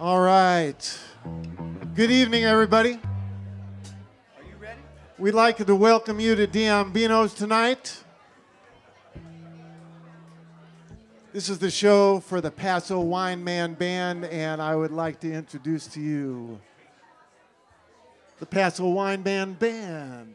All right. Good evening, everybody. Are you ready? We'd like to welcome you to D'Anbino's tonight. This is the show for the Paso Wine Man Band, and I would like to introduce to you the Paso Wine Man Band.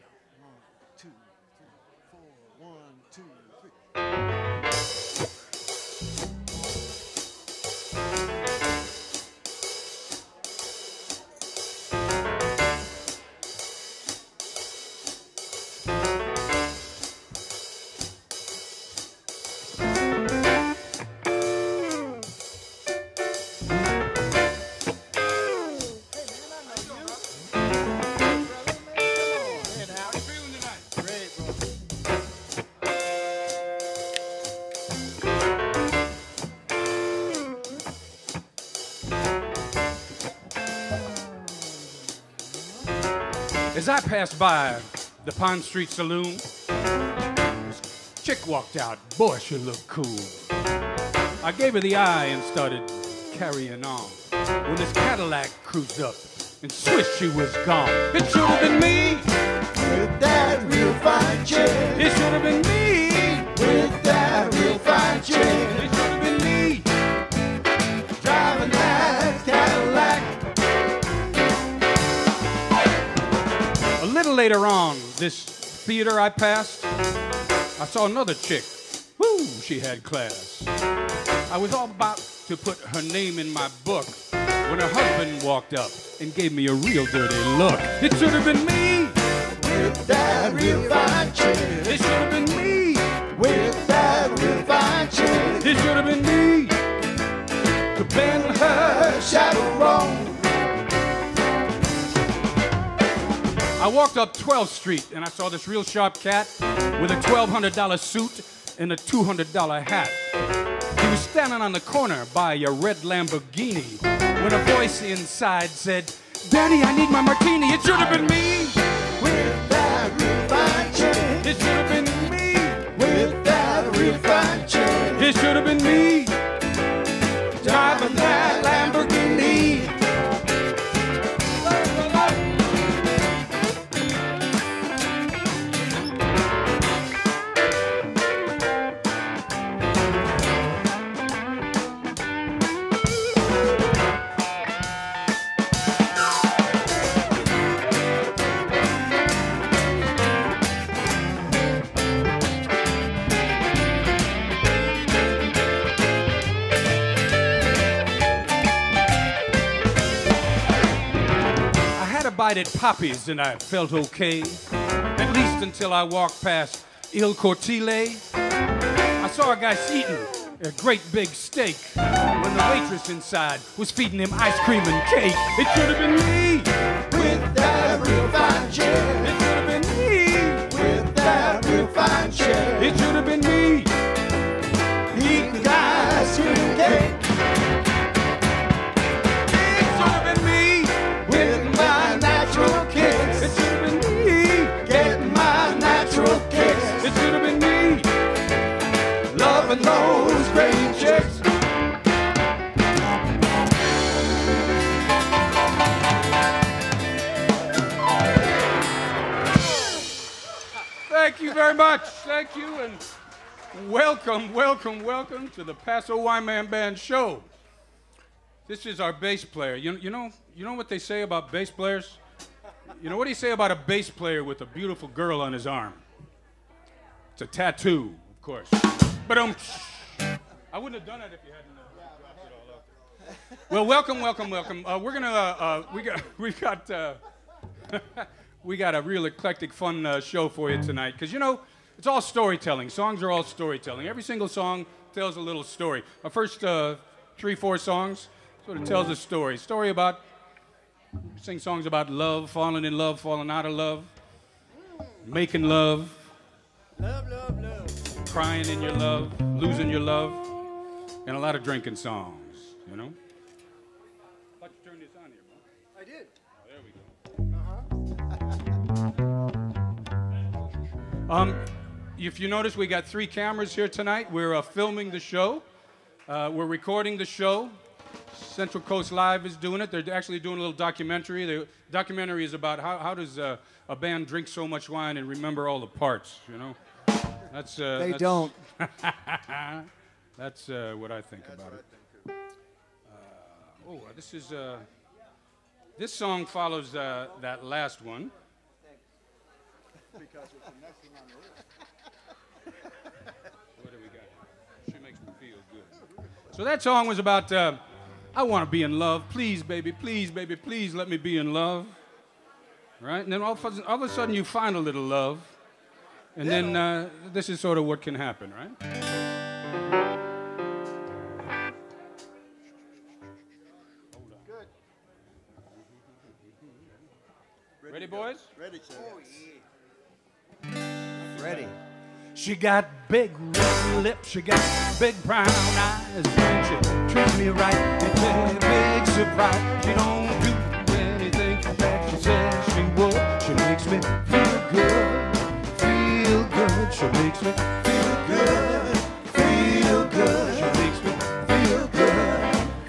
As I passed by the Pond Street Saloon, this chick walked out. Boy, she looked cool. I gave her the eye and started carrying on. When this Cadillac cruised up, and swish, she was gone. It should have been me with that real fine chick. It should have been me with that real fine chick. It should have been me driving that Cadillac. Later on, this theater I passed, I saw another chick. Woo, she had class. I was all about to put her name in my book when her husband walked up and gave me a real dirty look. It should have been me with that real fine chick. It should have been me with that real fine chick. It should have been me to bend her chaperone. I walked up 12th Street, and I saw this real sharp cat with a $1,200 suit and a $200 hat. He was standing on the corner by a red Lamborghini when a voice inside said, "Daddy, I need my martini." It should have been me with that real fine chick. It should have been me with that real fine chick. It should have been me driving that Lamborghini. I did poppies and I felt okay, at least until I walked past Il Cortile. I saw a guy eating a great big steak when the waitress inside was feeding him ice cream and cake. It could have been me with that real fine chick. It could have been me with that real fine chick. It should have been me eating ice cream and cake. Those great chicks. Thank you very much. Thank you, and welcome, welcome, welcome to the Paso Wine Man Band show. This is our bass player. You know what they say about bass players? You know what do you say about a bass player with a beautiful girl on his arm? It's a tattoo, of course. But I wouldn't have done it if you hadn't dropped it all up there. Well, welcome, welcome, welcome. We're gonna we got a real eclectic, fun show for you tonight. Cause you know, it's all storytelling. Songs are all storytelling. Every single song tells a little story. Our first 3-4 songs sort of tells a story. Story about we sing songs about love, falling in love, falling out of love, making love, love, love, love. Crying in your love, losing your love, and a lot of drinking songs, you know? I thought you turned this on here, bro. I did. Oh, there we go. Uh-huh. If you notice, we got 3 cameras here tonight. We're filming the show. We're recording the show. Central Coast Live is doing it. They're actually doing a little documentary. The documentary is about how does a band drink so much wine and remember all the parts, you know? That's that's, don't. That's what I think about it. This is this song follows that last one. Because it's the next one on the list. What do we got here? She makes me feel good. So that song was about I want to be in love. Please, baby, please, baby, please let me be in love. Right? And then all of a sudden you find a little love. And then this is sort of what can happen, right? Good. Ready, boys? Ready, sir. Oh, yeah. Ready. She got big red lips, she got big brown eyes, and she treats me right, and then a big surprise. She don't do anything that she says she would. She makes me feel good, feel good. She makes me feel good, feel good. She makes me feel good,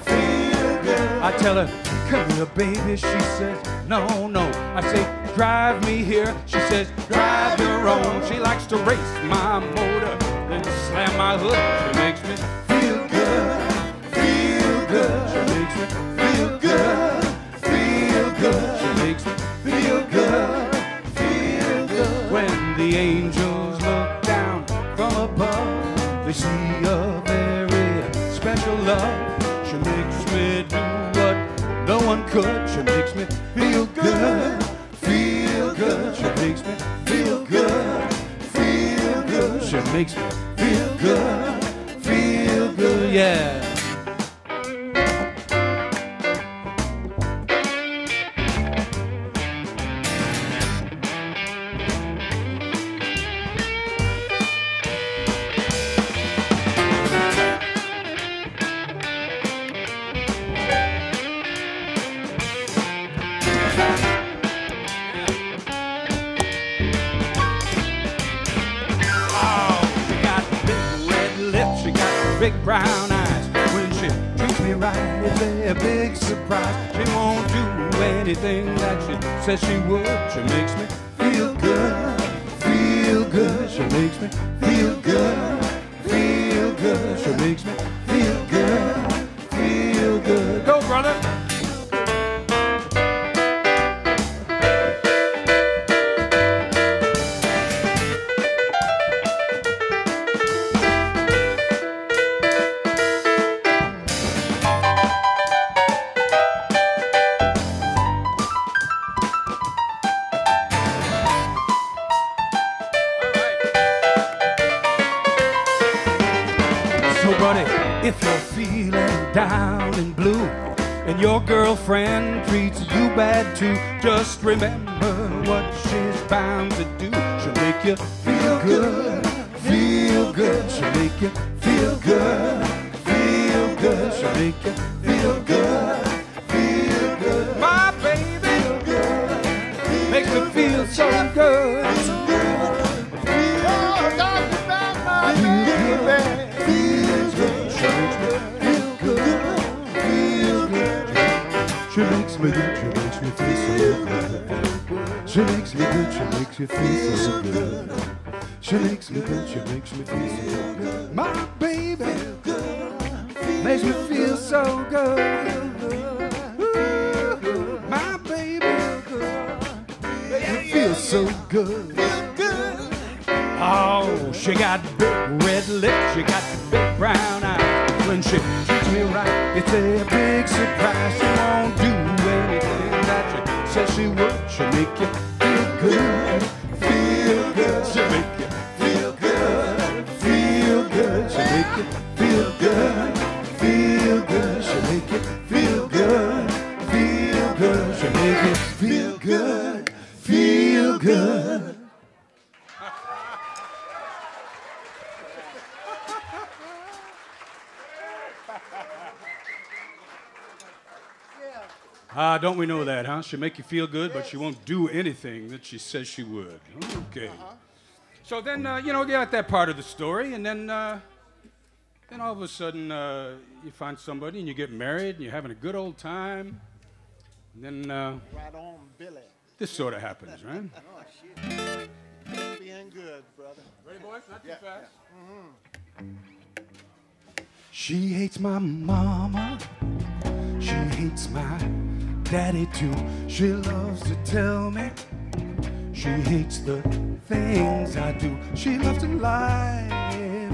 feel good. I tell her, come here, baby, she says, no, no. I say, drive me here, she says, drive your own. She likes to race my motor, then slam my hood. She makes me feel good, feel good. She makes me feel good, feel good. She makes me feel good, feel good. When the angels look down from above, they see a very special love. She makes me do what no one could. She makes me feel good, feel good. She makes me feel good, feel good. She makes me feel good, feel good. Yeah. Brown eyes, when she treats me right, it's a big surprise. She won't do anything that she says she would. She makes me feel good, feel good. She makes me feel good, feel good. She makes me feel good, feel good. Go, brother! If you're feeling down and blue, and your girlfriend treats you bad too, just remember what she's bound to do. She'll make you feel good, feel good. She'll make you feel good, feel good. She'll make you feel good, feel good. My baby makes me feel so good. She makes me feel so good. She makes me good, she makes me feel so good. She makes me good, she makes me feel so good. My baby makes me feel so good. My baby makes me feel so good. Oh, she got big red lips, she got big brown eyes. When she treats me right, it's a big surprise. She won't do says she would. She'll make you feel good, feel good. She'll make you feel good, feel good. She'll make you feel good, feel good. She'll make you feel good, feel good. She'll make you feel good, feel good. Ah, don't we know that, huh? She'll make you feel good, but she won't do anything that she says she would. Okay. So then, you know, they got that part of the story, and then Then all of a sudden, you find somebody and you get married and you're having a good old time. And then right on, Billy. This sort of happens, right? Oh, shit. Being good, brother. Ready, boys? Not too fast. Yeah. Mm-hmm. She hates my mama. She hates my daddy, too. She loves to tell me she hates the things I do. She loves to lie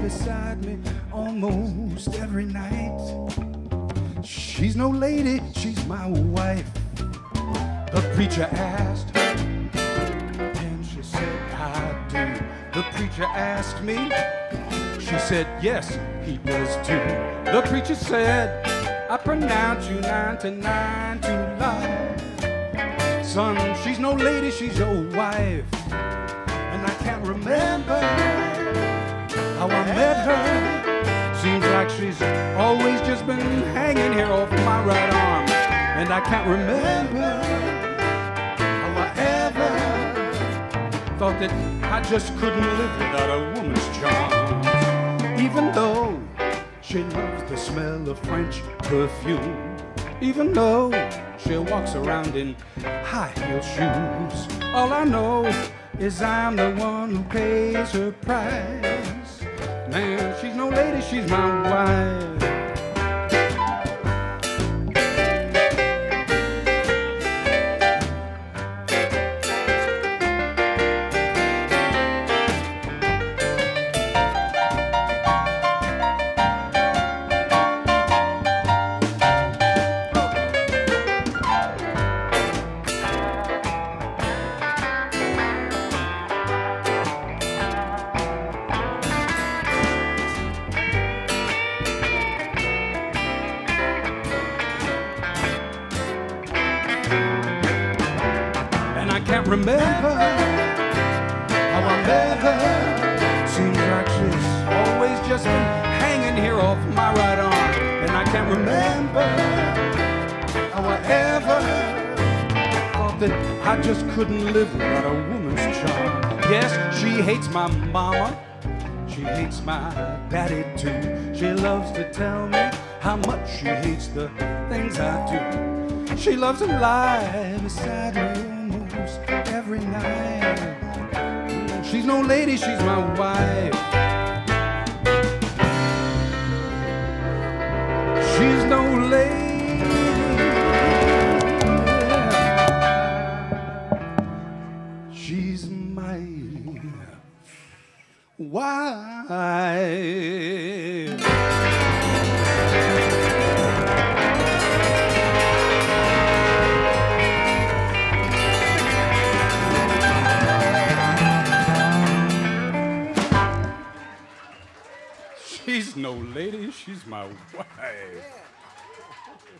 beside me almost every night. She's no lady, she's my wife. The preacher asked, and she said, I do. The preacher asked me, she said, yes, he does too. The preacher said, I pronounce you 99 to love. Son, she's no lady, she's your wife. And I can't remember how I met her. Seems like she's always just been hanging here off my right arm. And I can't remember thought that I just couldn't live without a woman's charm. Even though she loves the smell of French perfume, even though she walks around in high-heel shoes, all I know is I'm the one who pays her price. Man, she's no lady, she's my wife. Couldn't live without a woman's charm. Yes, she hates my mama. She hates my daddy too. She loves to tell me how much she hates the things I do. She loves to lie beside me almost every night. She's no lady, she's my wife. She's no lady. Why? She's no lady, she's my wife.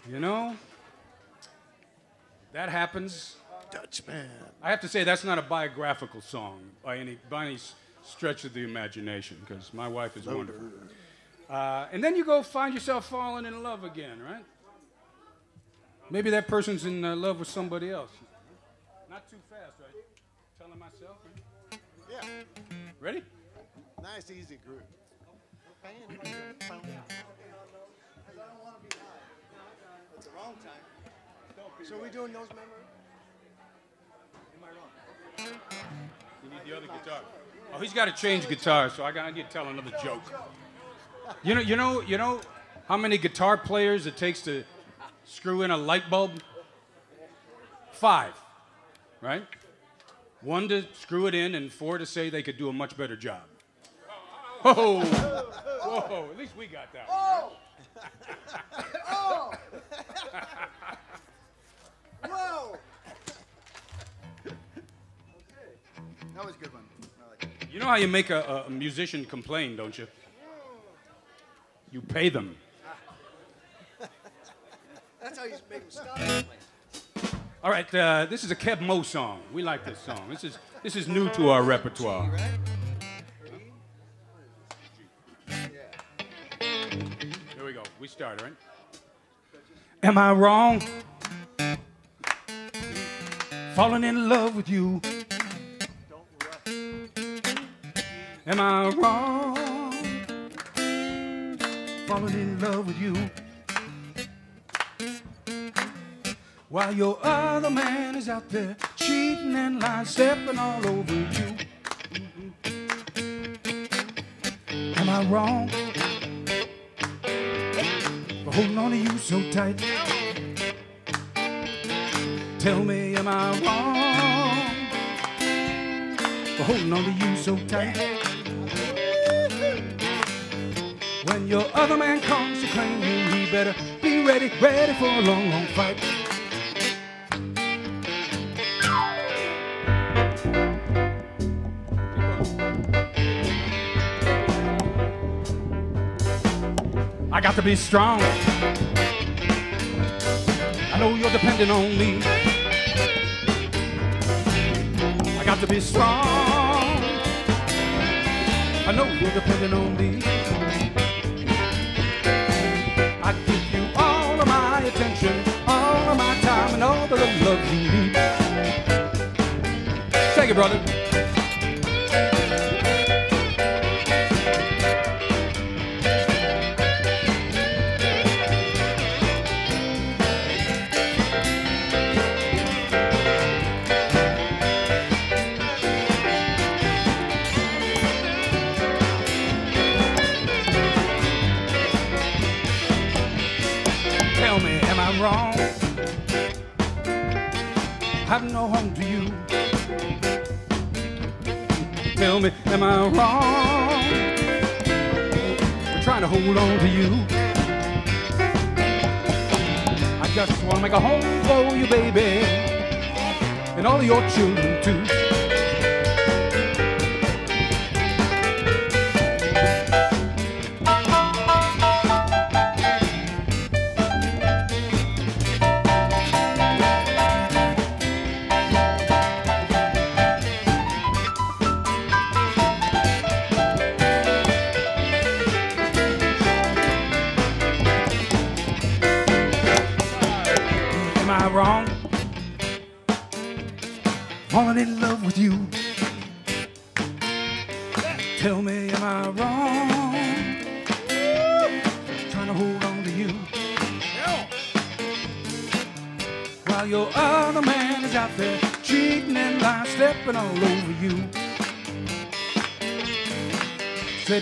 You know, that happens. Dutchman. I have to say that's not a biographical song by any stretch of the imagination, because my wife is wonderful. And then you go find yourself falling in love again, right? Maybe that person's in love with somebody else. Not too fast, right? Telling myself, right? Yeah. Ready? Nice, easy group. It's the wrong time. So we doing those members? Am I wrong? You need the other guitar. Oh, he's got to change guitar, so I need to tell another joke. You know how many guitar players it takes to screw in a light bulb? 5, right? 1 to screw it in and 4 to say they could do a much better job. Oh, whoa, at least we got that one. Oh! Whoa! That was a good one. You know how you make a musician complain, don't you? You pay them. That's how you make them stop. All right, this is a Keb Mo song. We like this song. This is new to our repertoire. G, right? Here we go. We start, right? Am I wrong? Falling in love with you. Am I wrong? falling in love with you, while your other man is out there cheating and lying, stepping all over you. Am I wrong for holding on to you so tight? Tell me, am I wrong for holding on to you so tight? When your other man comes to claim you, he better be ready, ready for a long, long fight. I got to be strong. I know you're depending on me. I got to be strong. I know you're depending on me. I give you all of my attention, all of my time, and all the love you need. Take it, brother. I've no home to you. Tell me, am I wrong? I'm trying to hold on to you. I just want to make a home for you, baby, and all of your children too.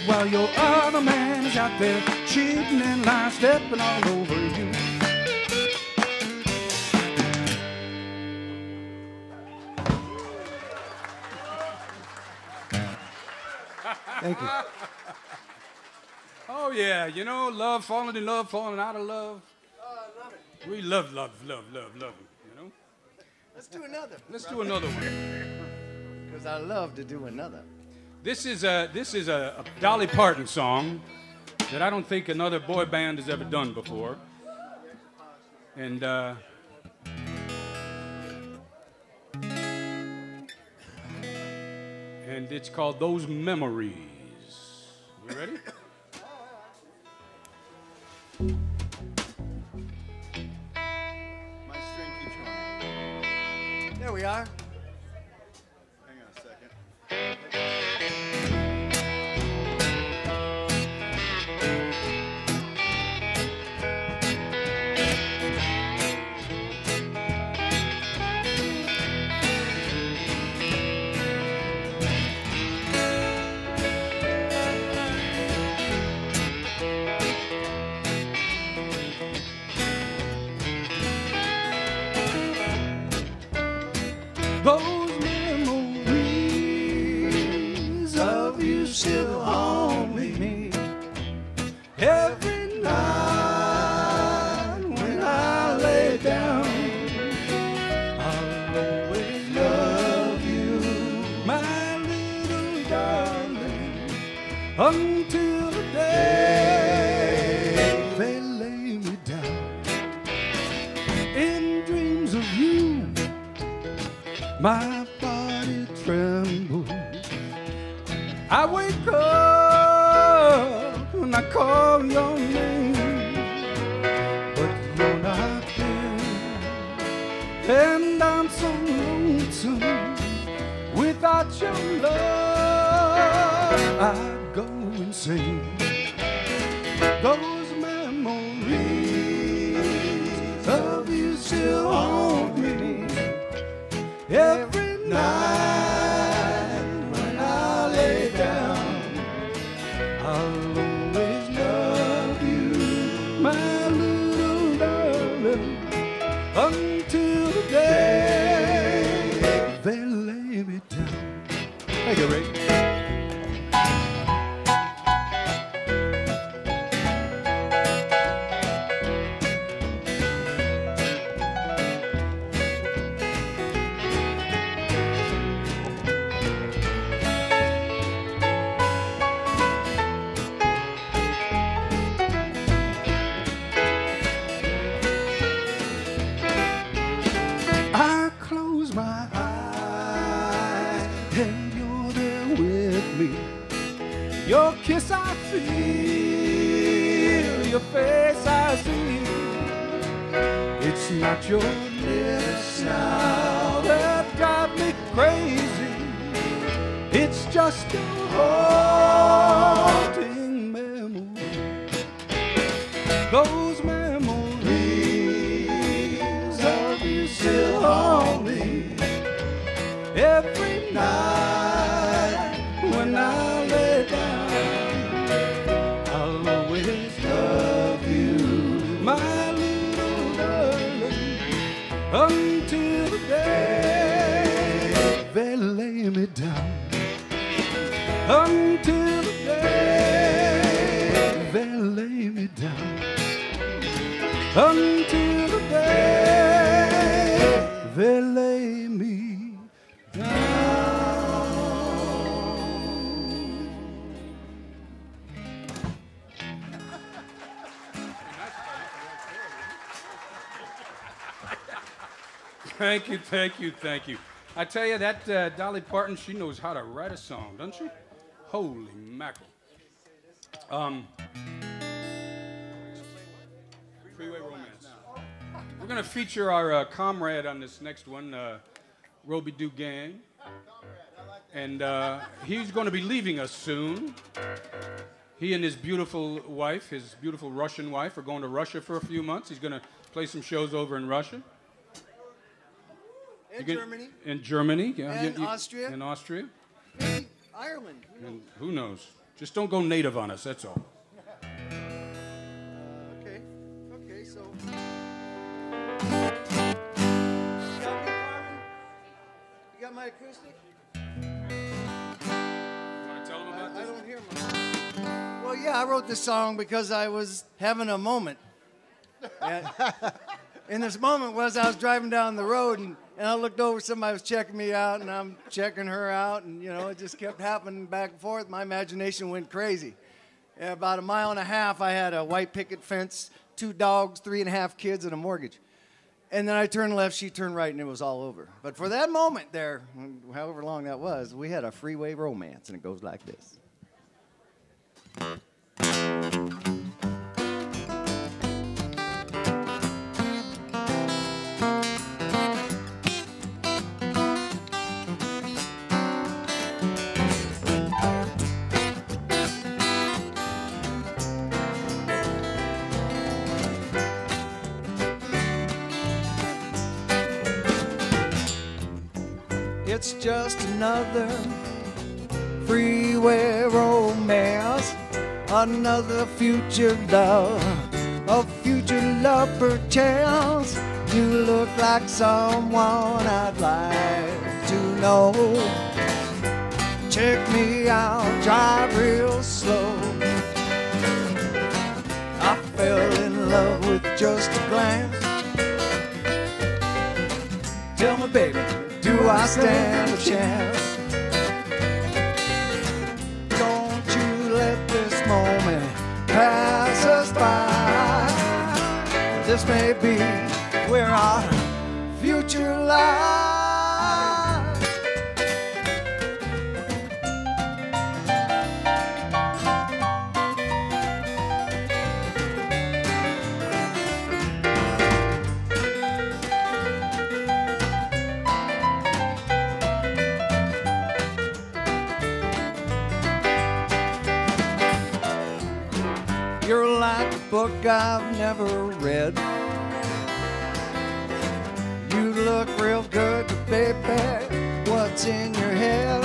While your other man is out there cheating and lying, stepping all over you. Thank you. Oh yeah, you know, love, falling in love, falling out of love. I love it. We love, love, love, love, love it, you know? Let's do another. Let's do another one. Because I love to do another. This is a Dolly Parton song that I don't think another boy band has ever done before. And it's called Those Memories. You ready? My string keeps going. There we are. My body trembles. I wake up and I call your name, but you're not there, and I'm so lonesome without your love. I go insane. Those kiss I feel, your face I see. It's not your lips now that drive me crazy. It's just a haunting memory. Those memories of you still haunt me every night. Until the day they lay me down. Until the day they lay me down. Thank you, thank you, thank you. I tell you, that Dolly Parton, she knows how to write a song, doesn't she? Holy mackerel. Freeway Romance. We're going to feature our comrade on this next one, Robi Duganne. And he's going to be leaving us soon. He and his beautiful wife, his beautiful Russian wife, are going to Russia for a few months. He's going to play some shows over in Russia. In Germany. In Germany, yeah. And Austria. In Austria. Ireland. And who knows? Just don't go native on us, that's all. Okay. Okay, so. You got my acoustic? You want to tell them about this? I don't hear much. Well, yeah, I wrote this song because I was having a moment. And this moment was I was driving down the road and I looked over, somebody was checking me out, and I'm checking her out, and, you know, it just kept happening back and forth. My imagination went crazy. At about a mile and a half, I had a white picket fence, 2 dogs, 3.5 kids, and a mortgage. And then I turned left, she turned right, and it was all over. But for that moment there, however long that was, we had a freeway romance, and it goes like this. It's just another freeway romance, another future love perchance. You look like someone I'd like to know. Check me out, drive real slow. I fell in love with just a glance. Tell me, baby, do I stand a chance? Don't you let this moment pass us by. This may be where our future lies. Book I've never read. You look real good, but baby, what's in your head?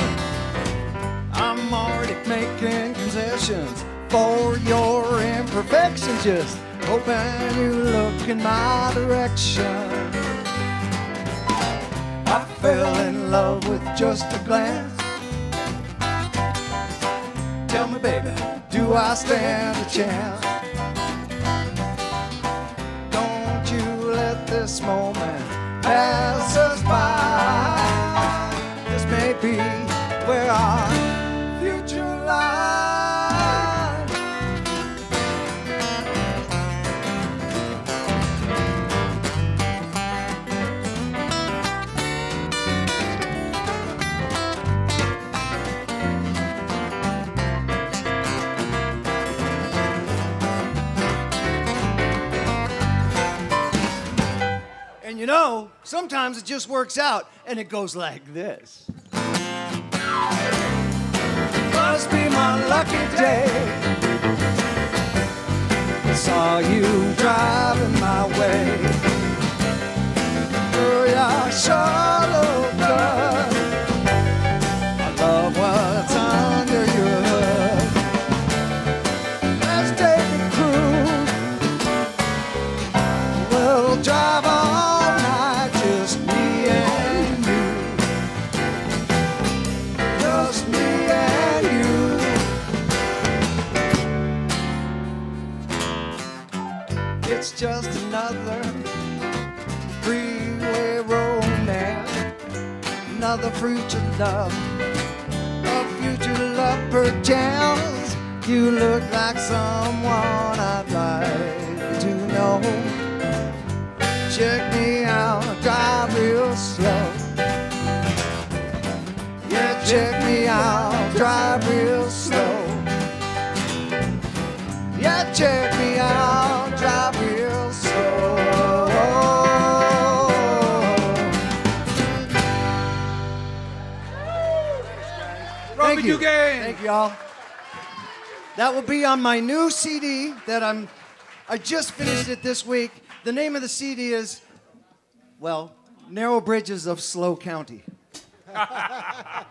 I'm already making concessions for your imperfections. Just hoping you look in my direction. I fell in love with just a glance. Tell me, baby, do I stand a chance? This moment passes by. This may be where our future lies. You know, sometimes it just works out, and it goes like this. Must be my lucky day. Saw you driving my way. Oh, yeah, sure look good. I love what's under your hood. Let's take a cruise. We'll drive all night, just me and you. Just me and you. It's just another freeway romance, another a future love perchance. You look like someone I'd like to know. Check me out, I drive real slow. Yeah, check me out, I drive real slow. Yeah, check me out, I drive real slow. Thank you. Thank you all. That will be on my new CD that I just finished it this week. The name of the CD is, well, Narrow Bridges of Slow County. All right.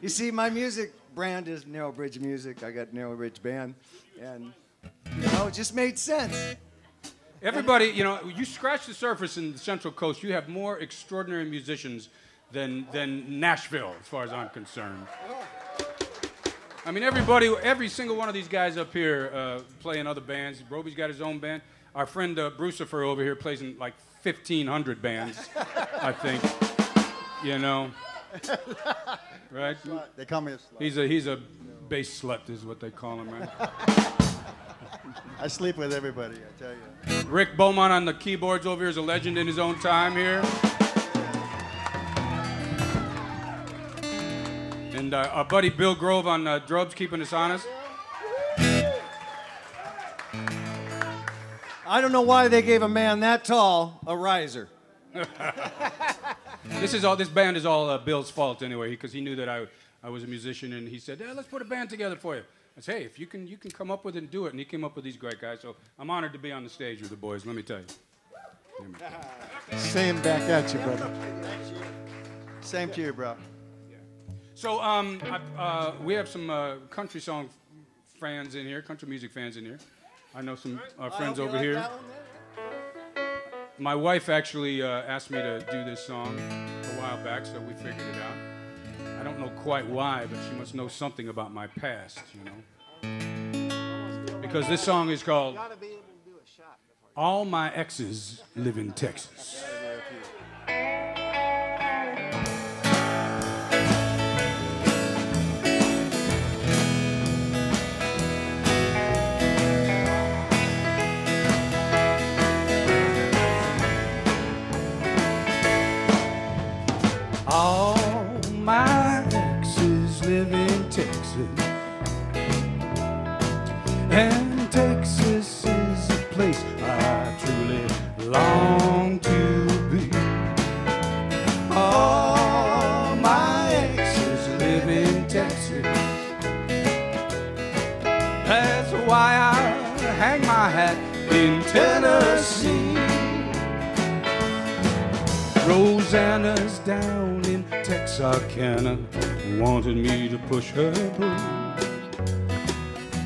You see, my music brand is Narrow Bridge Music. I got Narrow Bridge Band. And, you know, it just made sense. Everybody, you know, you scratch the surface in the Central Coast. You have more extraordinary musicians than Nashville, as far as I'm concerned. I mean, every single one of these guys up here play in other bands. Robi's got his own band. Our friend Brucifer over here plays in like 1,500 bands, I think. You know, right? They call me a slut. He's a bass slut, is what they call him, right? I sleep with everybody, I tell you. Rick Beaumont on the keyboards over here is a legend in his own time here. And our buddy Bill Grove on drums, keeping us honest. I don't know why they gave a man that tall a riser. This band is all Bill's fault anyway, because he knew that I was a musician, and he said, yeah, "Let's put a band together for you." I said, "Hey, if you can come up with it and do it," and he came up with these great guys. So I'm honored to be on the stage with the boys. Let me tell you. Same back at you, brother. Same to you, bro. So we have some country song fans in here, country music fans in here. I know some friends over here. My wife actually asked me to do this song a while back, so we figured it out. I don't know quite why, but she must know something about my past, you know. Because this song is called All My Exes Live in Texas. All my exes live in Texas, and Texas is a place I truly long to be. All my exes live in Texas, that's why I hang my hat in Tennessee. Rosanna's down Texarkana wanted me to push her boo.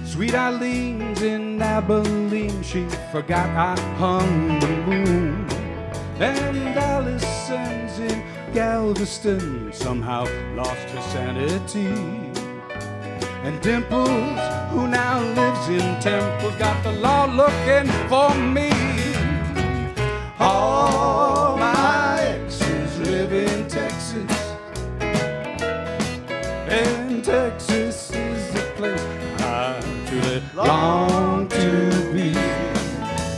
Sweet Eileen's in Abilene, she forgot I hung the moon. And Allison's in Galveston somehow lost her sanity. And Dimples, who now lives in Temple, got the law looking for me. All my exes live in Texas, and Texas is the place I truly long to be.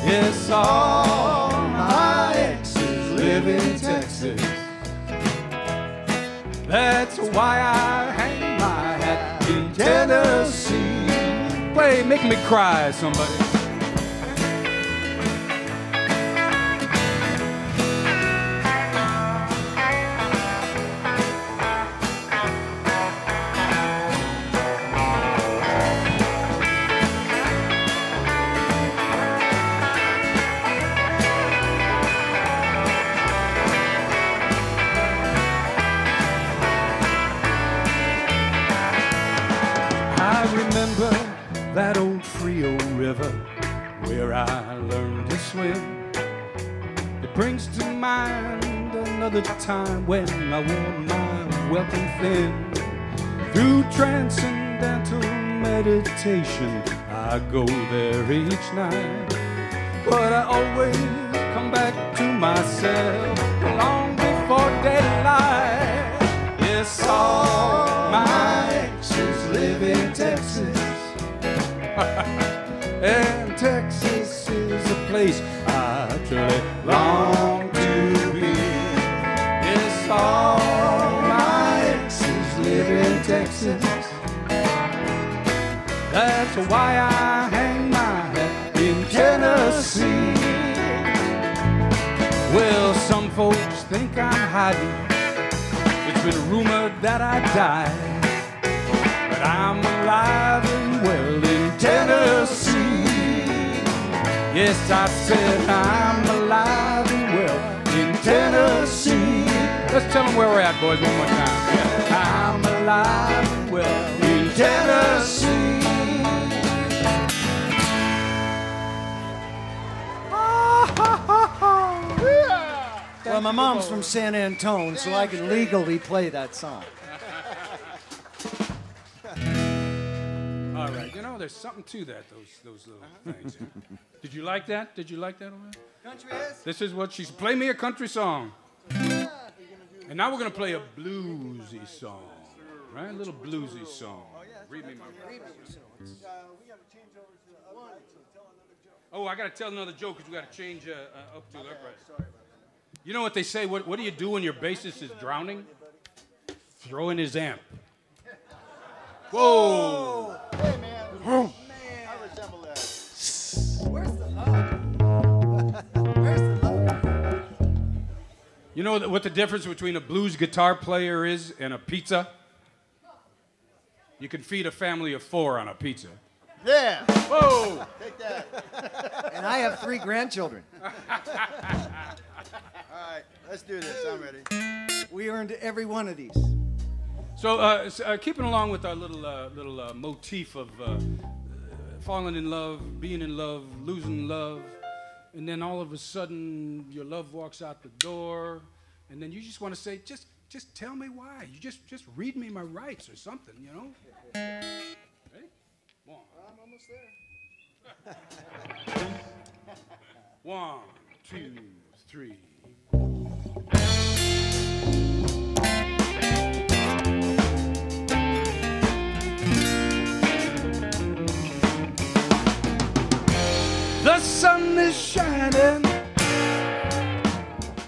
Yes, all my exes live in Texas, that's why I hang my hat in Tennessee. Wait, make me cry, somebody. brings to mind another time when I wore my welcome thin. Through transcendental meditation, I go there each night, but I always come back to myself long before daylight. Yes, all my exes live in Texas, and Texas is a place I truly long to be. Yes, all my exes live in Texas. That's why I hang my hat in Tennessee. Well, some folks think I'm hiding. It's been rumored that I died, but I'm alive and well in Tennessee. Yes, I said I'm alive and well in Tennessee. Let's tell them where we're at, boys, one more time. Yeah. I'm alive and well in Tennessee. Well, my mom's from San Antone, so I can legally play that song. All right. You know, there's something to that, those little things. Did you like that? Did you like that over there? Country is. This is what she's... Play me a country song. And now we're going to play a bluesy song. Right? A little bluesy song. Read me my... We got to change over to the upright, so tell another joke. Oh, I got to tell another joke because we got to change up to the upright. Sorry. You know what they say, what do you do when your bassist is drowning? Throw in his amp. Whoa! Hey, man. Oh. Man. I resemble that. Where's the love? Where's the love? You know what the difference between a blues guitar player is and a pizza? You can feed a family of four on a pizza. Yeah! Whoa! Take that. And I have 3 grandchildren. All right, let's do this. I'm ready. We earned every one of these. So, keeping along with our little motif of falling in love, being in love, losing love, and then all of a sudden your love walks out the door, and then you just want to say, just tell me why. You just read me my rights or something, you know? Ready? One. I'm almost there. 1, 2, 3. The sun is shining,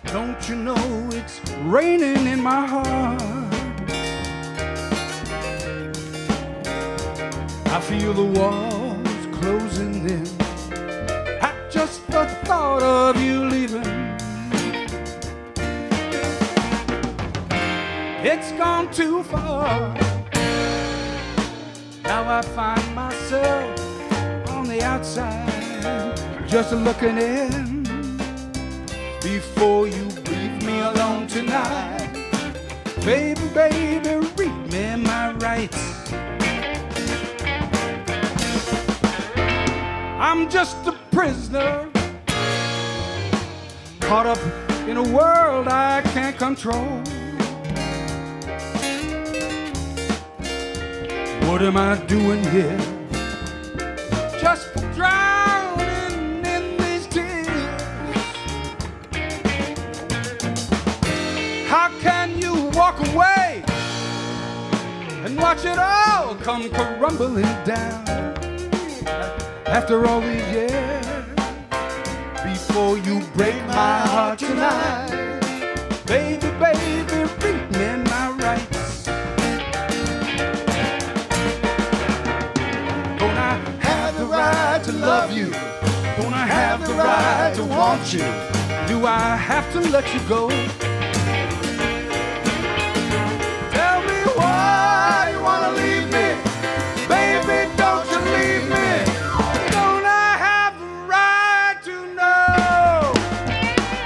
don't you know it's raining in my heart? I feel the walls closing in at just the thought of you leaving. It's gone too far. Now I find myself on the outside, just looking in. Before you leave me alone tonight, baby, baby, read me my rights. I'm just a prisoner, caught up in a world I can't control. What am I doing here? Just drowning in these tears. How can you walk away and watch it all come crumbling down? After all these years, before you break my heart tonight, baby, baby, read me my rights. To love you, don't I have the right to want you? Do I have to let you go? Tell me why you wanna leave me, baby, don't you leave me. Don't I have the right to know?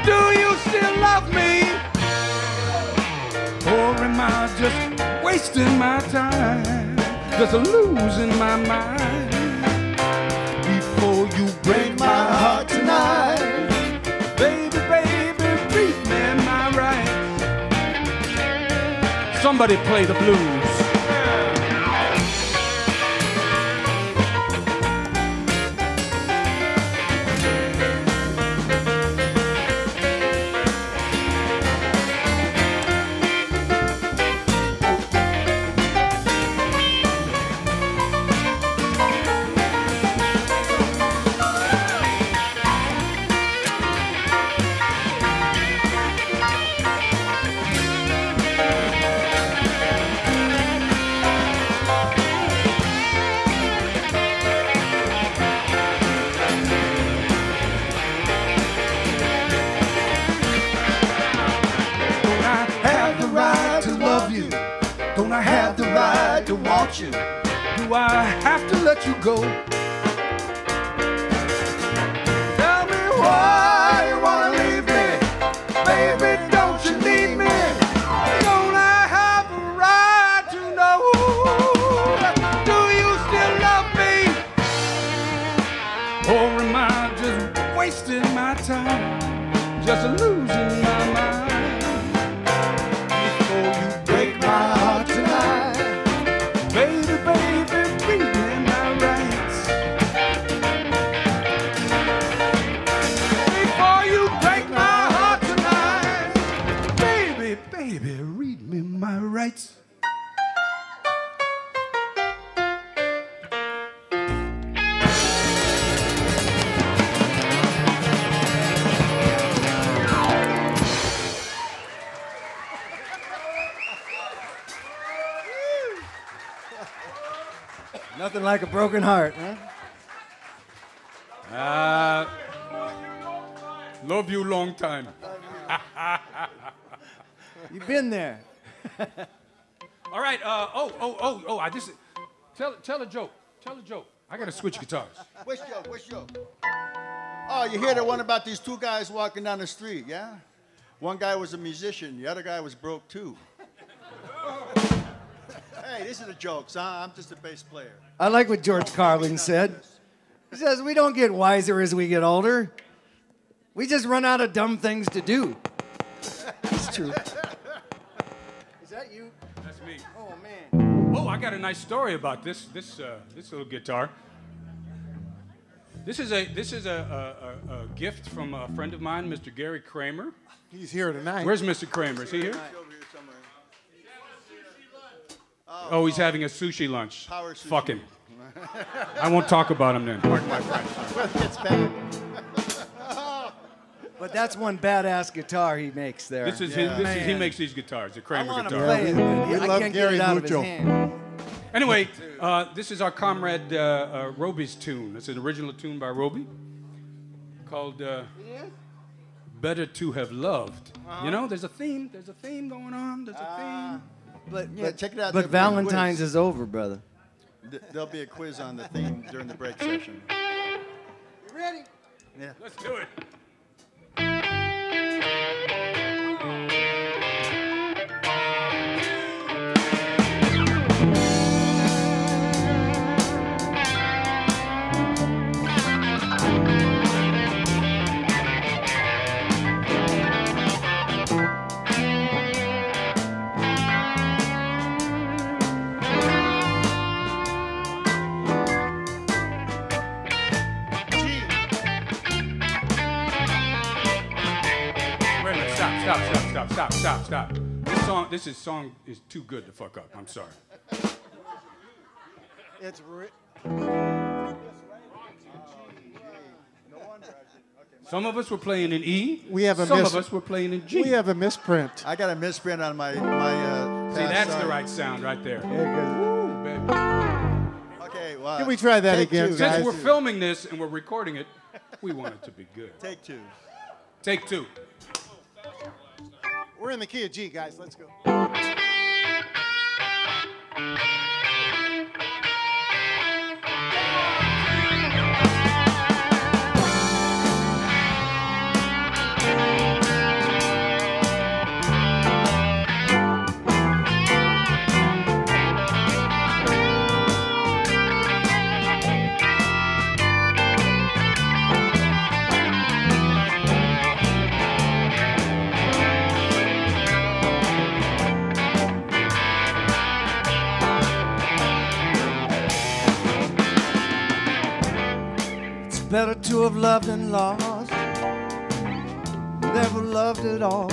Do you still love me? Or am I just wasting my time, just losing my mind? Break my heart tonight, baby, baby, Somebody play the blues. Nothing like a broken heart, huh? Love you long time. You've been there. All right. I just tell a joke. Tell a joke. I gotta switch guitars. Which joke? Which joke? Oh, you hear the one about these two guys walking down the street? Yeah. One guy was a musician. The other guy was broke too. Hey, these are the jokes. I'm just a bass player. I like what George Carlin said. He says, we don't get wiser as we get older. We just run out of dumb things to do. It's true. Is that you? That's me. Oh, man. Oh, I got a nice story about this little guitar. This is a gift from a friend of mine, Mr. Gary Kramer. He's here tonight. Where's Mr. Kramer? Is he here? Oh, he's having a sushi lunch. Power sushi. Fuck him. I won't talk about him then. Mark my friends. But that's one badass guitar he makes there. This is his. This is, he makes these guitars, the Kramer guitar. I love Gary Mucho. Anyway, this is our comrade Robi's tune. It's an original tune by Robi called "Better to Have Loved." You know, there's a theme. There's a theme going on. There's a theme. But check it out. But Valentine's is over, brother. There'll be a quiz on the theme during the break session. You ready? Yeah. Let's do it. Stop. This song is too good to fuck up. I'm sorry. It's some of us were playing in E. Some of us were playing in G. We have a misprint. I got a misprint on my see, that's the right sound right there. Yeah, woo, baby. Okay, well. Can we try that again, guys? Since we're filming this and we're recording it, we want it to be good. Take two. Take two. We're in the key of G, guys. Let's go. loved and lost, never loved at all.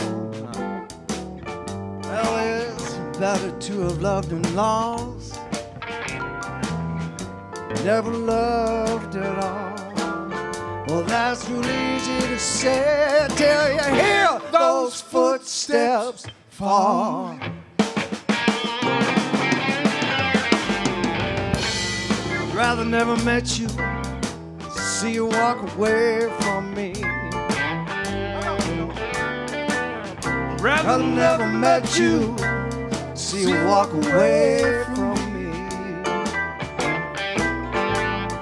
Well, it's better to have loved and lost, never loved at all. Well, that's real easy to say till you hear those footsteps fall. Rather never met you, see you walk away from me. Rather never met you, see you walk away from me.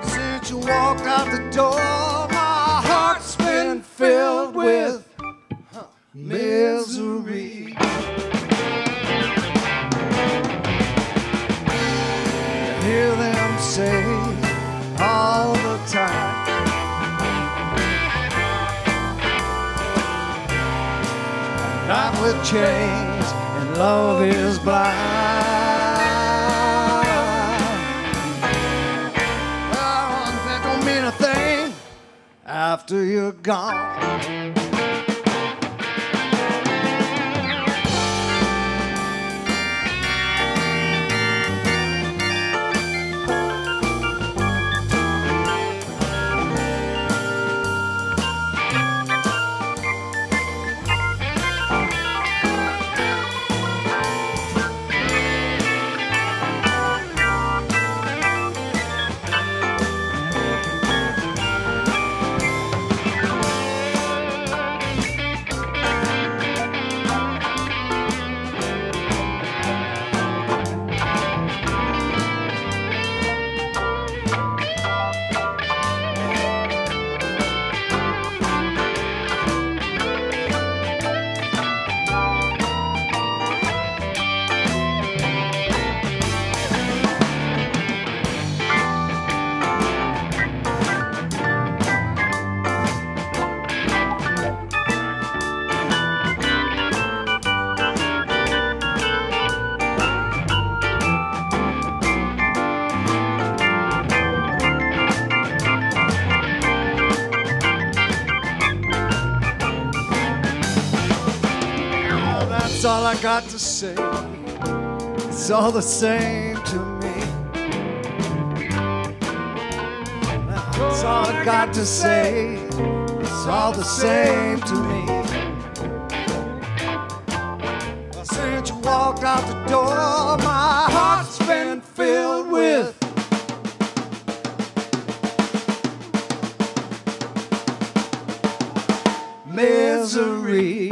Since you walked out the door, my heart's been filled with misery. I hear them say all the time, love will change and love is blind. Well, that don't mean a thing after you're gone. All I got to say, it's all the same to me. It's all I got to say, it's all the same to me. Since you walked out the door, my heart's been filled with misery.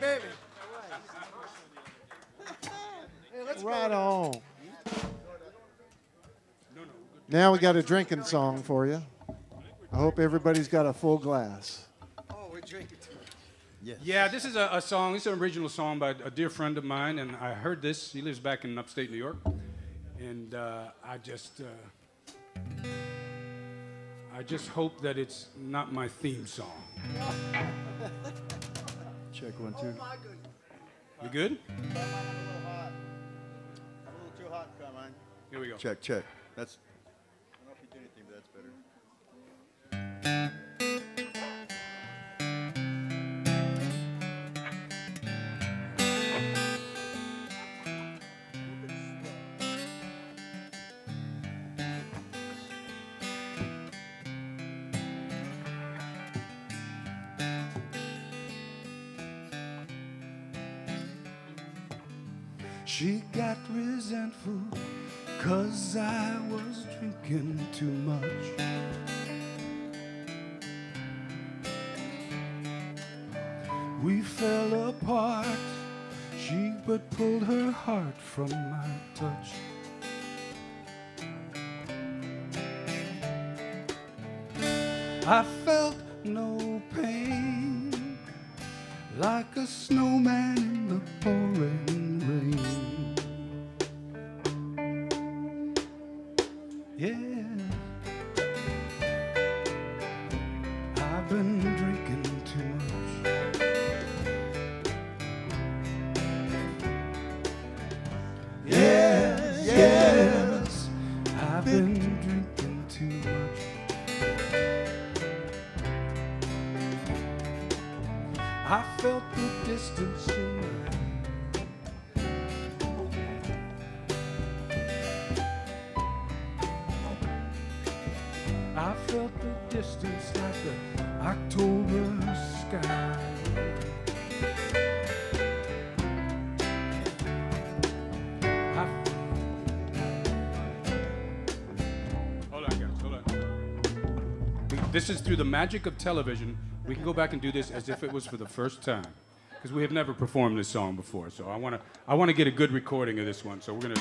Baby. Right on. Now we got a drinking song for you. I hope everybody's got a full glass. Oh, we're drinking too. Yes. Yeah, this is a song. It's an original song by a dear friend of mine, and I heard this. He lives back in upstate New York, and I just hope that it's not my theme song. Check one, two. Oh my goodness. We good? A little hot. A little too hot, Carmine. Here we go. Check, check. That's. I don't know if you did anything, but that's better. She got resentful 'cause I was drinking too much. We fell apart, she but pulled her heart from my touch. I felt no pain, like a snowman in the pouring rain. I felt the distance in my eyes. I felt the distance like the October sky. Hold on, guys, hold on. This is through the magic of television. We can go back and do this as if it was for the first time, because we have never performed this song before. So I want to get a good recording of this one. So we're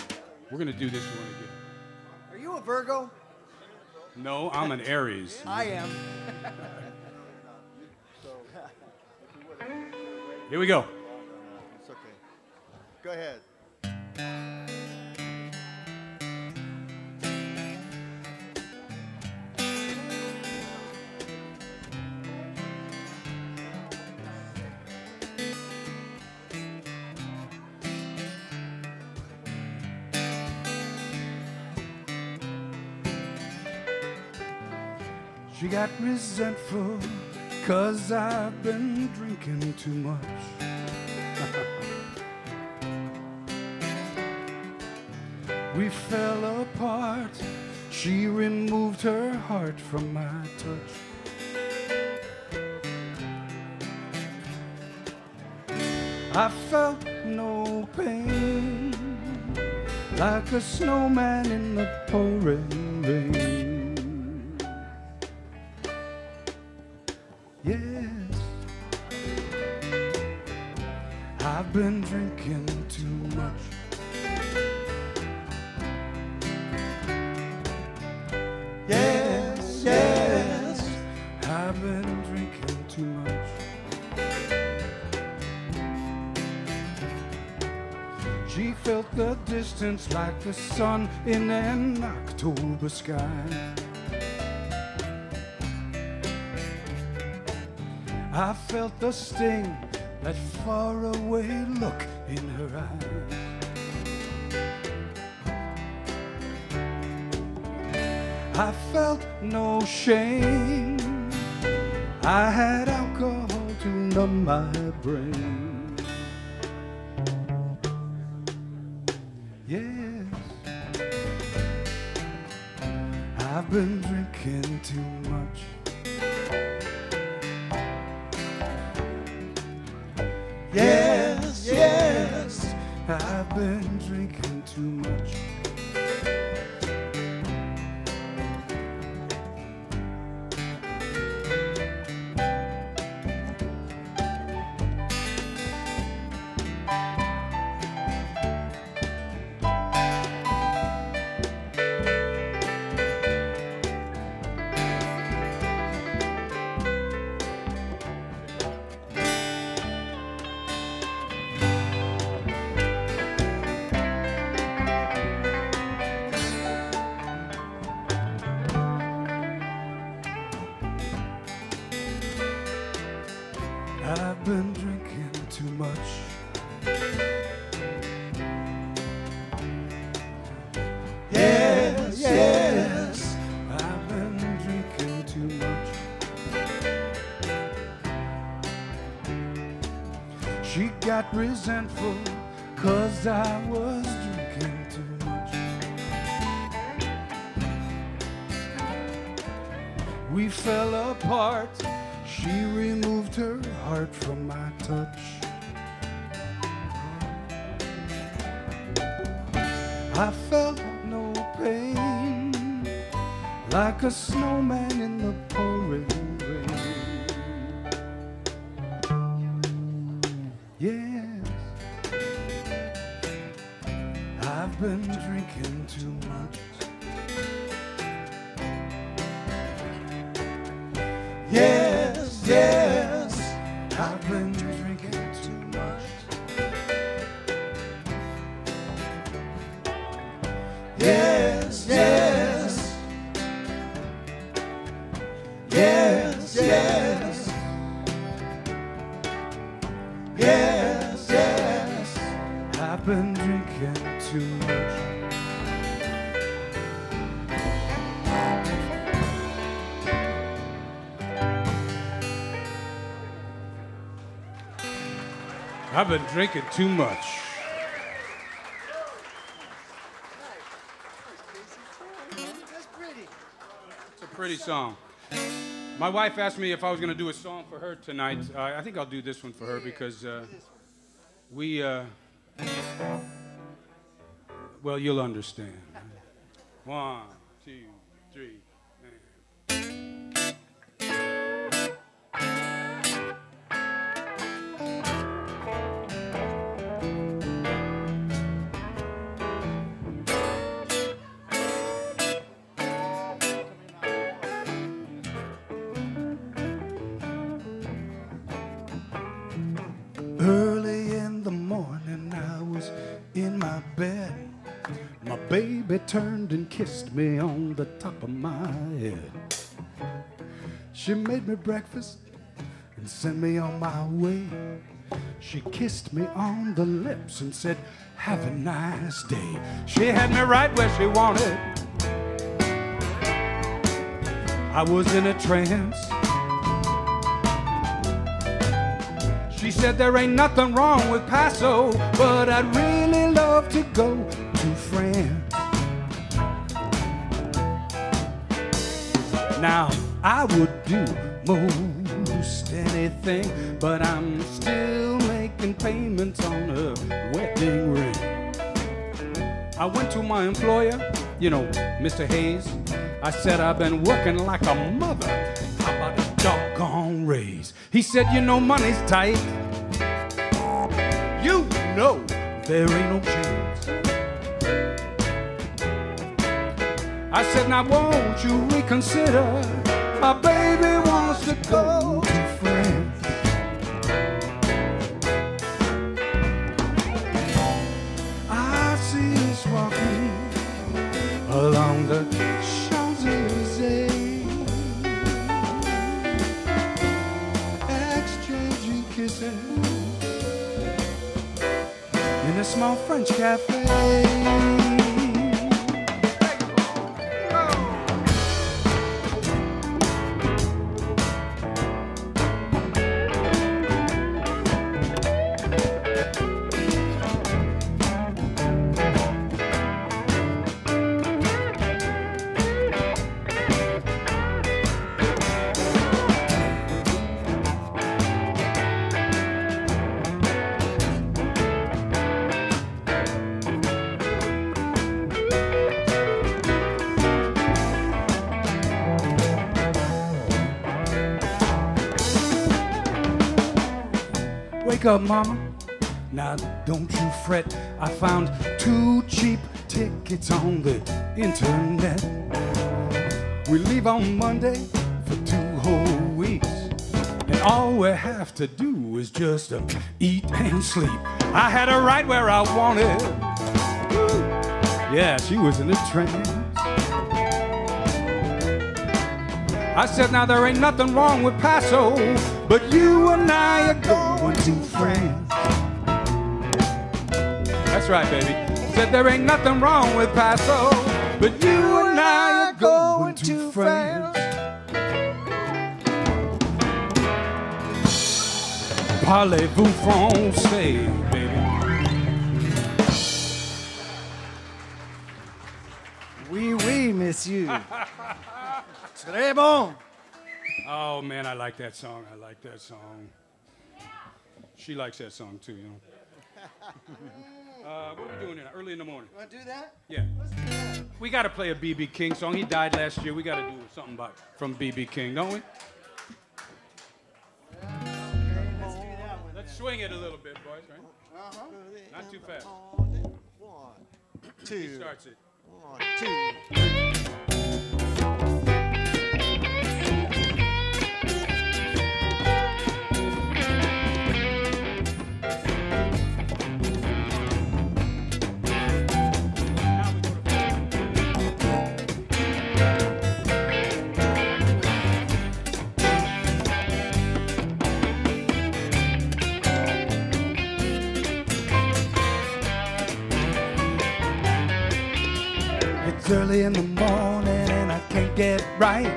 gonna do this one again. Are you a Virgo? No, I'm an Aries. I am. Here we go. It's okay. Go ahead. She got resentful 'cause I've been drinking too much. We fell apart. She removed her heart from my touch. I felt no pain, like a snowman in the pouring rain. I've been drinking too much. Yes, yes, I've been drinking too much. She felt the distance like the sun in an October sky. I felt the sting, that faraway look in her eyes. I felt no shame. I had alcohol to numb my brain. Yes, I've been drinking too much. Yes, yes, I've been drinking too much. I've been drinking too much. Yes, yes, I've been drinking too much. She got resentful 'cause I was drinking too much. We fell apart. She removed her heart from my touch. I felt no pain, like a snowman in the pouring rain. Yes, I've been drinking too much. Yes. Yes, I've been drinking too much. Yes, yes, yes, yes, yes, yes, I've been drinking too much. I've been drinking too much. That's pretty. It's a pretty song. My wife asked me if I was going to do a song for her tonight. I think I'll do this one for her because well, you'll understand. 1, 2, 3. Turned and kissed me on the top of my head. She made me breakfast and sent me on my way. She kissed me on the lips and said, "Have a nice day." She had me right where she wanted. I was in a trance. She said there ain't nothing wrong with Paso, but I'd really love to go to France. Now, I would do most anything, but I'm still making payments on a wedding ring. I went to my employer, you know, Mr. Hayes. I said, "I've been working like a mother. How about a doggone raise?" He said, "You know money's tight. You know there ain't no chance." I said, "Now won't you reconsider? My baby wants to go to France." I see us walking along the Champs-Élysées, exchanging kisses in a small French cafe. Wake up, mama, now don't you fret. I found 2 cheap tickets on the internet. We leave on Monday for 2 whole weeks, and all we have to do is just eat and sleep. I had her right where I wanted. Woo. Yeah, she was in a trance. I said, "Now there ain't nothing wrong with Paso, but you and I are going to France." That's right, baby. Said there ain't nothing wrong with Paso, but you and I are going to France. Parlez-vous français, baby? Oui, oui, monsieur. Très bon. Oh, man, I like that song. I like that song. She likes that song, too, you know. What are we doing here? Early in the morning. You want to do that? Yeah. Let's do that. We got to play a B.B. King song. He died last year. We got to do something from B.B. King, don't we? Okay, let's do that one. Let's swing it a little bit, boys, right? Uh-huh. Not too fast. 1, 2. He starts it. 1, 2, 3. Early in the morning and I can't get right,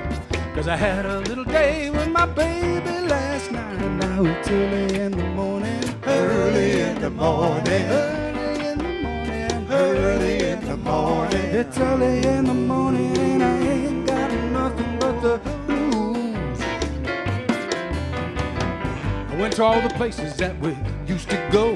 'cause I had a little day with my baby last night. And now it's early in the morning. early in the morning, early in the morning, early in the morning. It's early in the morning and I ain't got nothing but the blues. I went to all the places that we used to go.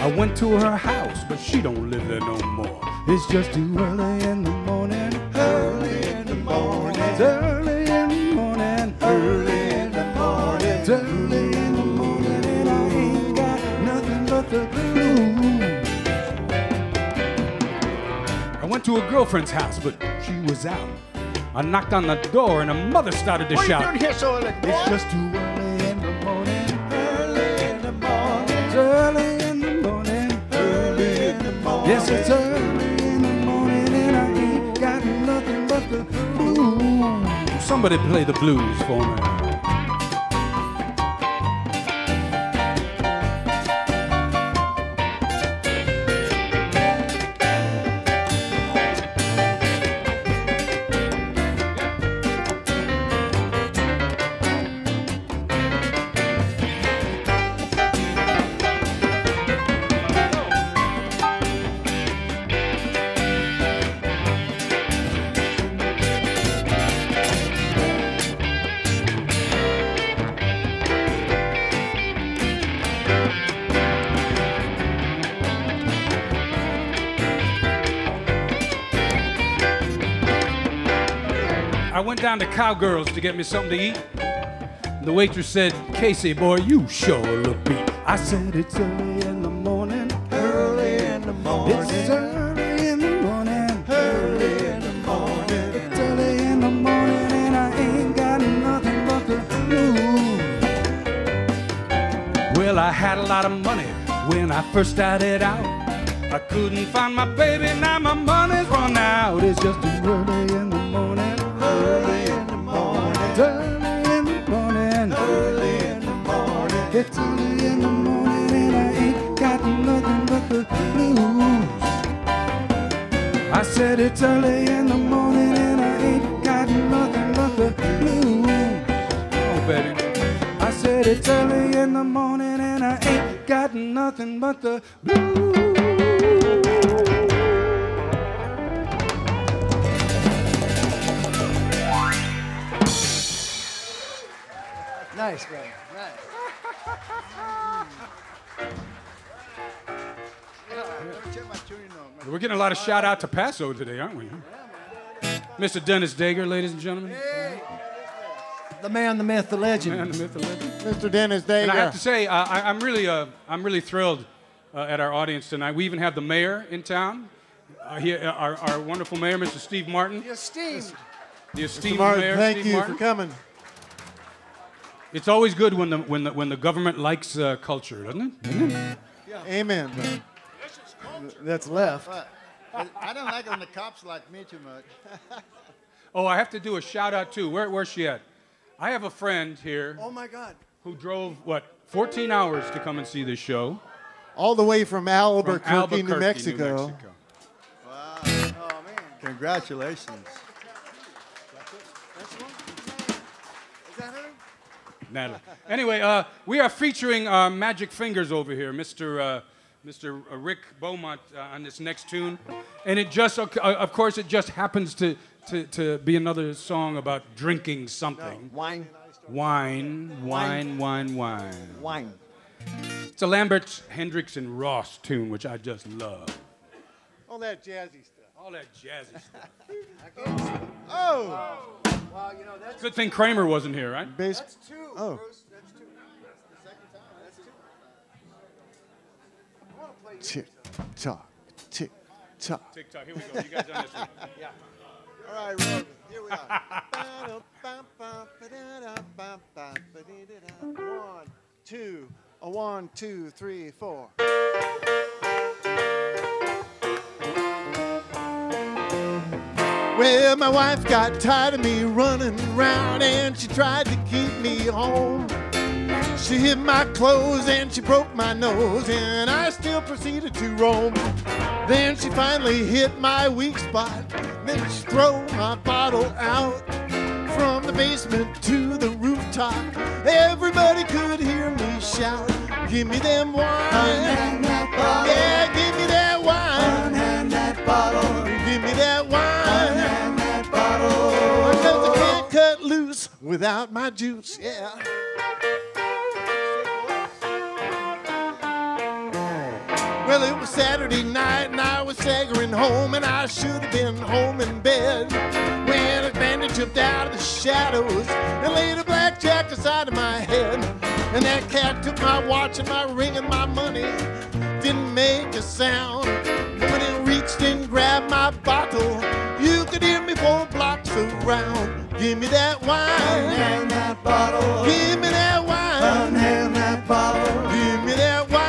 I went to her house, but she don't live there no more. It's just too early in the morning, early in the morning, early in the morning, early in the morning, early in the morning, and I ain't got nothing but the blues. I went to a girlfriend's house, but she was out. I knocked on the door, and her mother started to shout. What are you doing here so early? It's just too early in the morning, early in the morning, early. Yes, it's early in the morning and I ain't got nothing but the blues. Somebody play the blues for me. Down to Cowgirls to get me something to eat. The waitress said, "Casey, boy, you sure look beat." I said, "It's early in the morning, early in the morning. It's early in the morning, early in the morning. It's early in the morning and I ain't got nothing but the blues." Well, I had a lot of money when I first started out. I couldn't find my baby, now my money's run out. It's just too early in the morning. It's early in the morning and I ain't got nothing but the blues. I said it's early in the morning and I ain't got nothing but the blues. Oh, baby. I said it's early in the morning and I ain't got nothing but the blues. Nice, brother. Nice. We're getting a lot of shout out to Paso today, aren't we? Mr. Dennis Dager, ladies and gentlemen. Hey. The man, the myth, the legend. The man, the myth, the legend. Mr. Dennis Dager. And I have to say, I'm really thrilled at our audience tonight. We even have the mayor in town. Here, our wonderful mayor, Mr. Steve Martin. The esteemed Martin, mayor. Thank Steve you Martin. For coming. It's always good when the government likes culture, doesn't it? Yeah. Amen. This is culture. That's left. I don't like it when the cops like me too much. Oh, I have to do a shout out too. Where's she at? I have a friend here. Oh my God. Who drove what 14 hours to come and see this show? All the way from Albuquerque, New Mexico. Wow. Oh man. Congratulations. Natalie. Anyway, we are featuring our magic fingers over here, Mr. Rick Beaumont on this next tune, and it just, of course, it just happens to be another song about drinking something. No, wine. It's a Lambert, Hendricks, and Ross tune, which I just love. All that jazzy stuff. All that jazzy stuff. Oh. Wow, you know, that's good thing Kramer wasn't here, right? That's two. Oh. Bruce, that's two. That's the second time. That's two. I want to play you. Tick-tock, tick-tock. Tick-tock. Here we go. You guys on this one. Yeah. All right, Robi. Here we are. 1, 2, a 1, 2, 3, 4. Well, my wife got tired of me running around and she tried to keep me home. She hid my clothes and she broke my nose and I still proceeded to roam. Then she finally hit my weak spot, then she threw my bottle out. from the basement to the rooftop. Everybody could hear me shout, give me them wine. Unhand that bottle. Yeah, give me that wine. Unhand that bottle. Give me that wine. Unhand that bottle. Because I can't cut loose without my juice, yeah. Well, it was Saturday night and I was staggering home, and I should have been home in bed when a bandit jumped out of the shadows and laid a blackjack aside of my head. And that cat took my watch and my ring and my money, didn't make a sound. But when it reached and grabbed my bottle, you could hear me 4 blocks around. Give me that wine. Unhand that bottle. Give me that wine. Unhand that bottle. Give me that wine.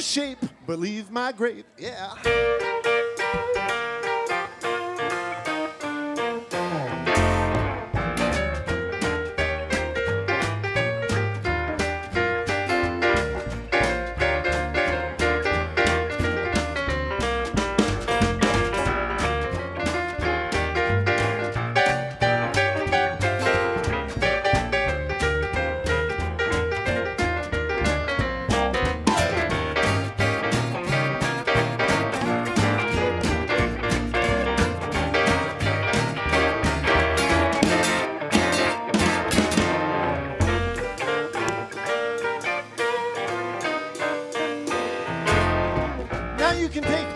Shape, believe my grape, yeah.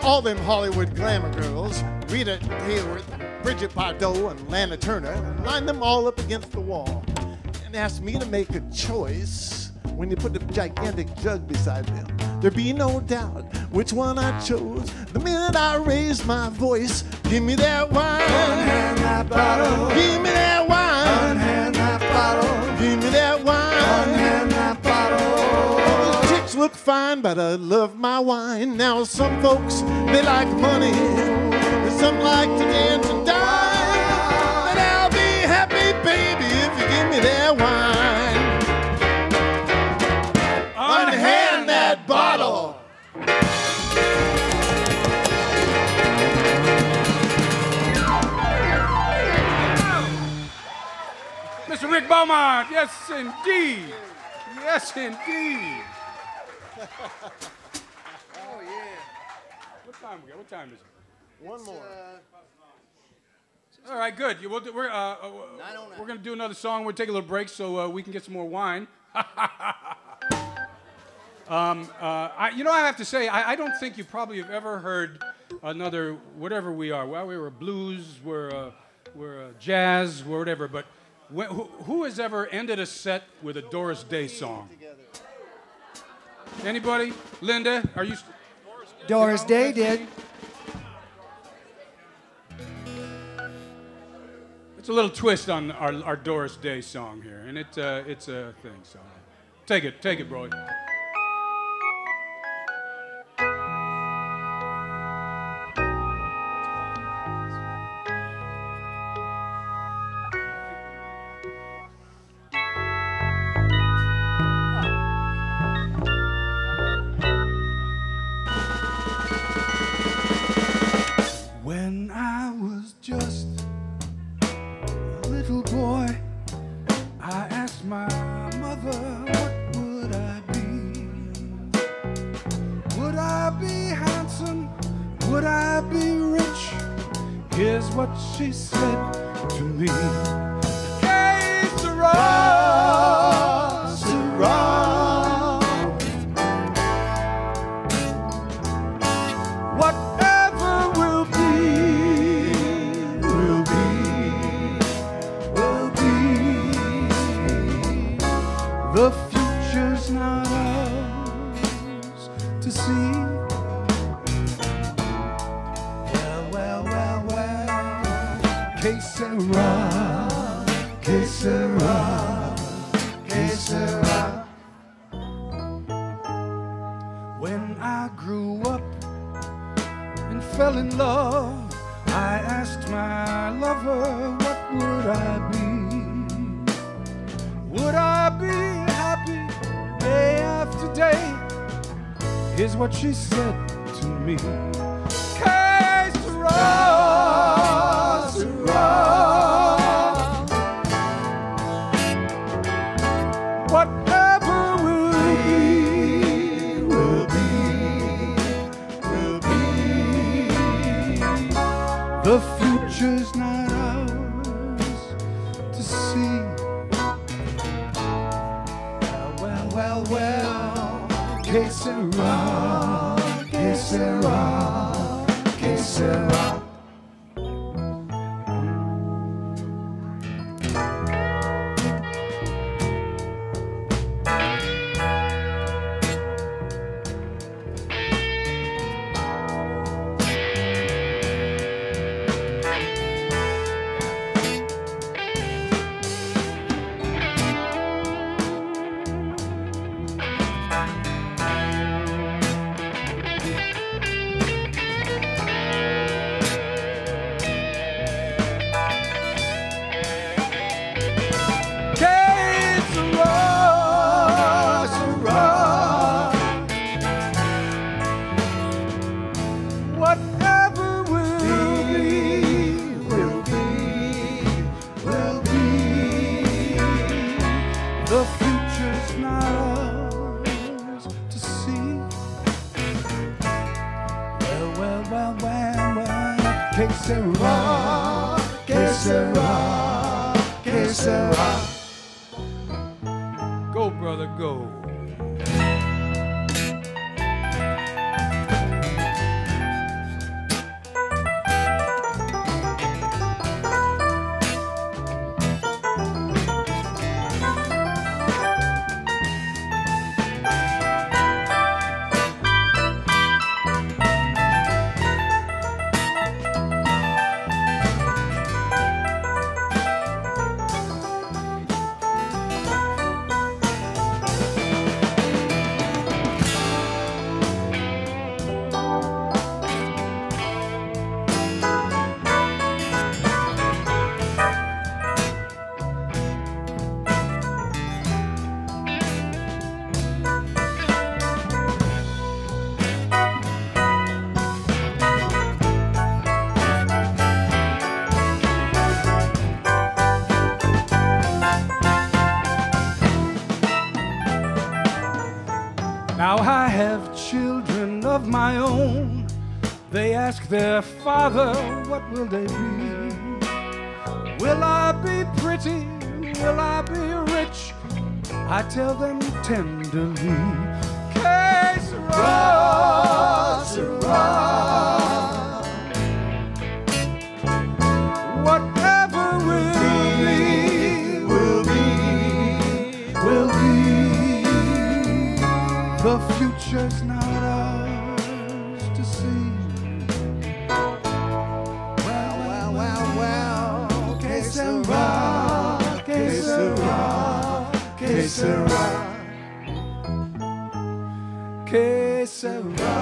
All them Hollywood glamour girls, Rita Hayworth, Bridget Bardot, and Lana Turner, and line them all up against the wall and ask me to make a choice when you put a gigantic jug beside them. There'd be no doubt which one I chose the minute I raised my voice. Give me that wine. Unhand that bottle. Give me that wine. Unhand that bottle. Give me that wine. Unhand that bottle. Look fine, but I love my wine. Now some folks, they like money, and some like to dance and dine. But I'll be happy, baby, if you give me that wine. Unhand that bottle. Mr. Rick Beaumont, yes indeed. Yes indeed. Oh, yeah. What time we got? What time is it? One more. All right, good. We'll do, we're going to do another song. We'll take a little break so we can get some more wine. You know, I have to say, I don't think you probably have ever heard another, whatever we are. Well, we were blues, we're jazz, we're whatever. But who has ever ended a set with a Doris Day song? Anybody? Linda, are you? Doris Day did. It's a little twist on our Doris Day song here, and it's a thing. So, take it, Brody. She said to me, "Hey, Sarah, Sarah, whatever will be, the future's not ours to see." Que sera, que sera. When I grew up and fell in love, I asked my lover, what would I be? Would I be happy day after day? Here's what she said to me. Que sera, sera. future's not ours to see. Well, well, well, que sera, que sera, que sera. Their father, what will they be? Will I be pretty? Will I be rich? I tell them tenderly, que sera, sera. Whatever will be, will be. The future's not ours to see. Que sera, que sera, que sera,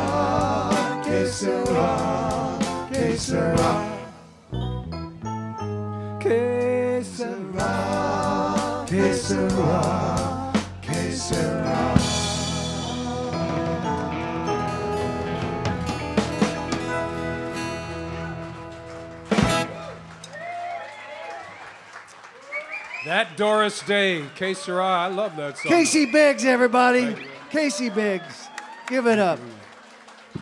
que sera, que sera, que sera, que sera. That Doris Day, Que Sera, I love that song. Casey Biggs, everybody. Casey Biggs. Give it up.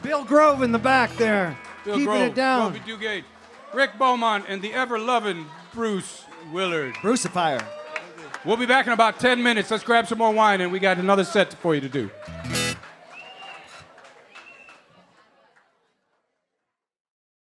Bill Grove in the back there. Bill Keeping Grove, it down. Robi Duganne, Rick Beaumont, and the ever-loving Bruce Willard. Brucifer. We'll be back in about 10 minutes. Let's grab some more wine, and we got another set for you to do.